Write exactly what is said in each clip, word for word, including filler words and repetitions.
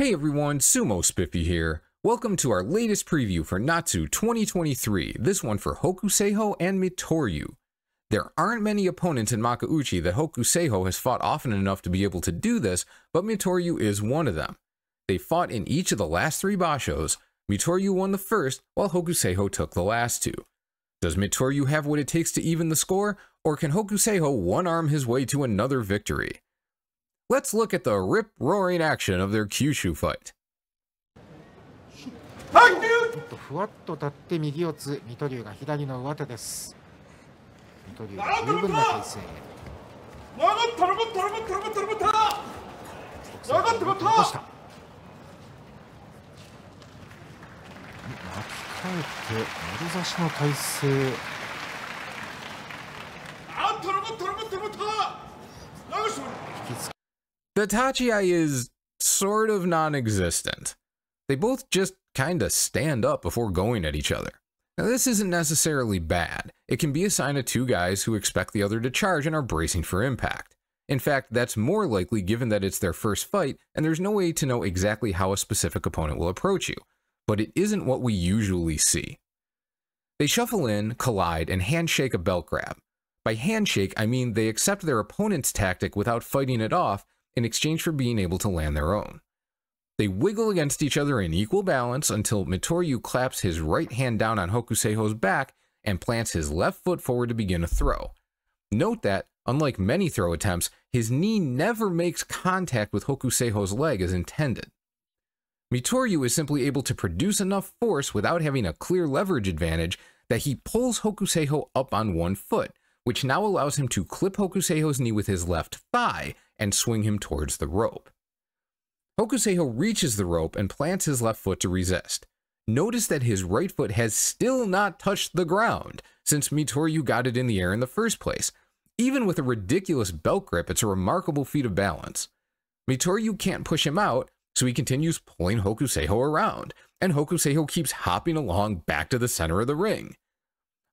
Hey everyone, Sumo Spiffy here. Welcome to our latest preview for Natsu twenty twenty-three, this one for Hokuseiho and Mitoryu. There aren't many opponents in Makauchi that Hokuseiho has fought often enough to be able to do this, but Mitoryu is one of them. They fought in each of the last three bashos. Mitoryu won the first, while Hokuseiho took the last two. Does Mitoryu have what it takes to even the score, or can Hokuseiho one-arm his way to another victory? Let's look at the rip-roaring action of their Kyushu fight. The Tachi-ai is sort of non-existent. They both just kinda stand up before going at each other. Now this isn't necessarily bad. It can be a sign of two guys who expect the other to charge and are bracing for impact. In fact, that's more likely given that it's their first fight and there's no way to know exactly how a specific opponent will approach you, but it isn't what we usually see. They shuffle in, collide, and handshake a belt grab. By handshake, I mean they accept their opponent's tactic without fighting it off, in exchange for being able to land their own. They wiggle against each other in equal balance until Mitoryu claps his right hand down on Hokuseiho's back and plants his left foot forward to begin a throw. Note that, unlike many throw attempts, his knee never makes contact with Hokuseiho's leg as intended. Mitoryu is simply able to produce enough force without having a clear leverage advantage that he pulls Hokuseiho up on one foot, which now allows him to clip Hokuseiho's knee with his left thigh and swing him towards the rope. Hokuseiho reaches the rope and plants his left foot to resist. Notice that his right foot has still not touched the ground, since Mitoryu got it in the air in the first place. Even with a ridiculous belt grip, it's a remarkable feat of balance. Mitoryu can't push him out, so he continues pulling Hokuseiho around, and Hokuseiho keeps hopping along back to the center of the ring.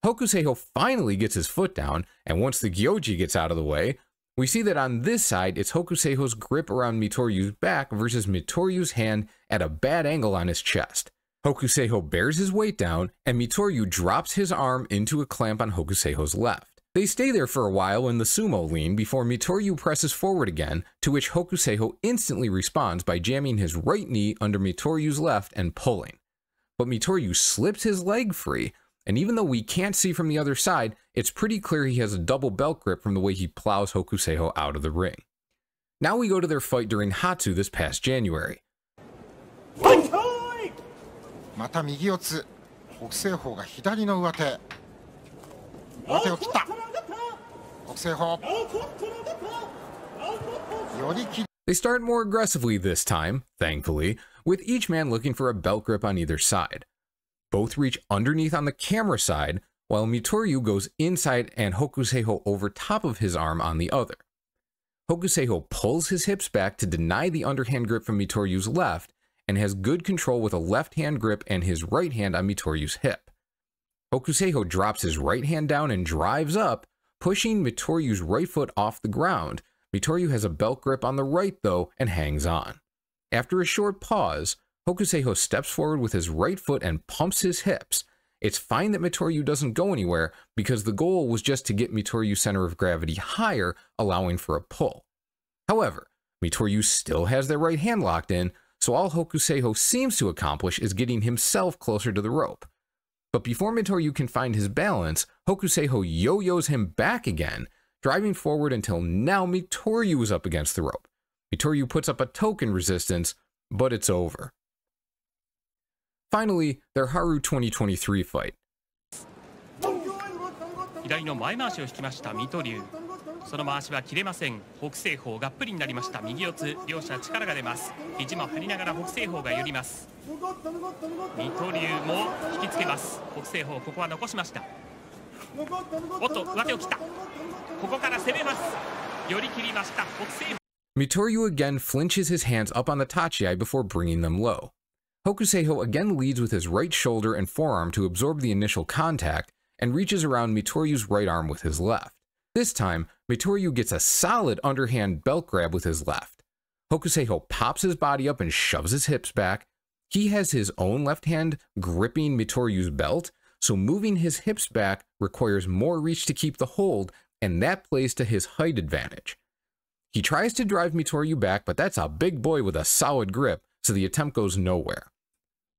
Hokuseiho finally gets his foot down, and once the Gyoji gets out of the way, we see that on this side, it's Hokuseiho's grip around Mitoryu's back versus Mitoryu's hand at a bad angle on his chest. Hokuseiho bears his weight down, and Mitoryu drops his arm into a clamp on Hokuseiho's left. They stay there for a while in the sumo lean before Mitoryu presses forward again, to which Hokuseiho instantly responds by jamming his right knee under Mitoryu's left and pulling. But Mitoryu slips his leg free, and even though we can't see from the other side, it's pretty clear he has a double belt grip from the way he plows Hokuseiho out of the ring. Now we go to their fight during Hatsu this past January. They start more aggressively this time, thankfully, with each man looking for a belt grip on either side. Both reach underneath on the camera side, while Mitoryu goes inside and Hokuseiho over top of his arm on the other. Hokuseiho pulls his hips back to deny the underhand grip from Mitoryu's left, and has good control with a left hand grip and his right hand on Mitoryu's hip. Hokuseiho drops his right hand down and drives up, pushing Mitoryu's right foot off the ground. Mitoryu has a belt grip on the right though, and hangs on. After a short pause, Hokuseiho steps forward with his right foot and pumps his hips. It's fine that Mitoryu doesn't go anywhere, because the goal was just to get Mitoryu's center of gravity higher, allowing for a pull. However, Mitoryu still has their right hand locked in, so all Hokuseiho seems to accomplish is getting himself closer to the rope. But before Mitoryu can find his balance, Hokuseiho yo-yos him back again, driving forward until now Mitoryu is up against the rope. Mitoryu puts up a token resistance, but it's over. Finally, their Haru twenty twenty-three fight. Mitoryu again flinches his hands up on the Tachi-ai before bringing them low. Hokuseiho again leads with his right shoulder and forearm to absorb the initial contact, and reaches around Mitoryu's right arm with his left. This time, Mitoryu gets a solid underhand belt grab with his left. Hokuseiho pops his body up and shoves his hips back. He has his own left hand gripping Mitoryu's belt, so moving his hips back requires more reach to keep the hold, and that plays to his height advantage. He tries to drive Mitoryu back, but that's a big boy with a solid grip, so the attempt goes nowhere.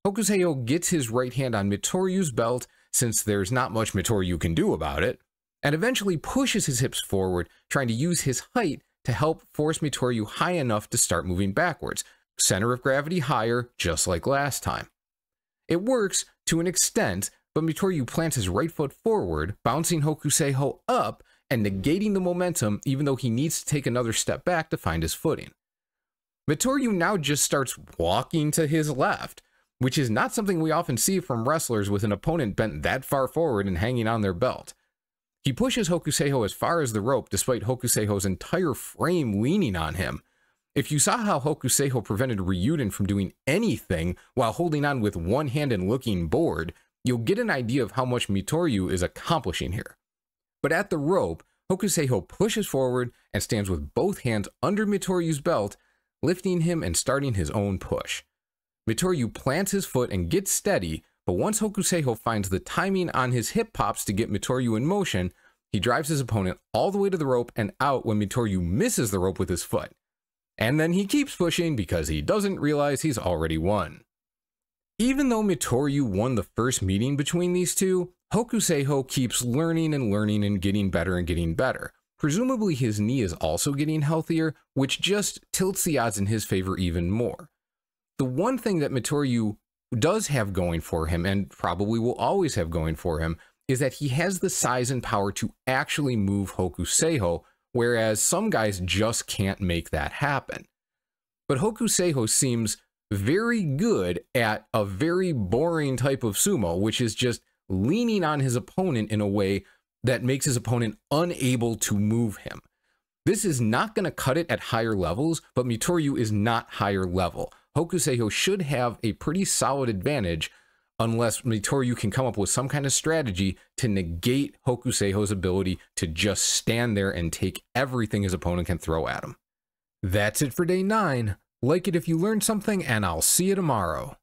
Hokuseiho gets his right hand on Mitoryu's belt, since there's not much Mitoryu can do about it, and eventually pushes his hips forward, trying to use his height to help force Mitoryu high enough to start moving backwards. Center of gravity higher, just like last time. It works to an extent, but Mitoryu plants his right foot forward, bouncing Hokuseiho up and negating the momentum, even though he needs to take another step back to find his footing. Mitoryu now just starts walking to his left, which is not something we often see from wrestlers with an opponent bent that far forward and hanging on their belt. He pushes Hokuseiho as far as the rope, despite Hokuseiho's entire frame leaning on him. If you saw how Hokuseiho prevented Ryuden from doing anything while holding on with one hand and looking bored, you'll get an idea of how much Mitoryu is accomplishing here. But at the rope, Hokuseiho pushes forward and stands with both hands under Mitoryu's belt, lifting him and starting his own push. Mitoryu plants his foot and gets steady, but once Hokuseiho finds the timing on his hip pops to get Mitoryu in motion, he drives his opponent all the way to the rope and out when Mitoryu misses the rope with his foot. And then he keeps pushing because he doesn't realize he's already won. Even though Mitoryu won the first meeting between these two, Hokuseiho keeps learning and learning and getting better and getting better. Presumably his knee is also getting healthier, which just tilts the odds in his favor even more. The one thing that Mitoryu does have going for him, and probably will always have going for him, is that he has the size and power to actually move Hokuseiho, whereas some guys just can't make that happen. But Hokuseiho seems very good at a very boring type of sumo, which is just leaning on his opponent in a way that makes his opponent unable to move him. This is not going to cut it at higher levels, but Mitoryu is not higher level. Hokuseiho should have a pretty solid advantage unless Mitoryu can come up with some kind of strategy to negate Hokuseiho's ability to just stand there and take everything his opponent can throw at him. That's it for day nine. Like it if you learned something, and I'll see you tomorrow.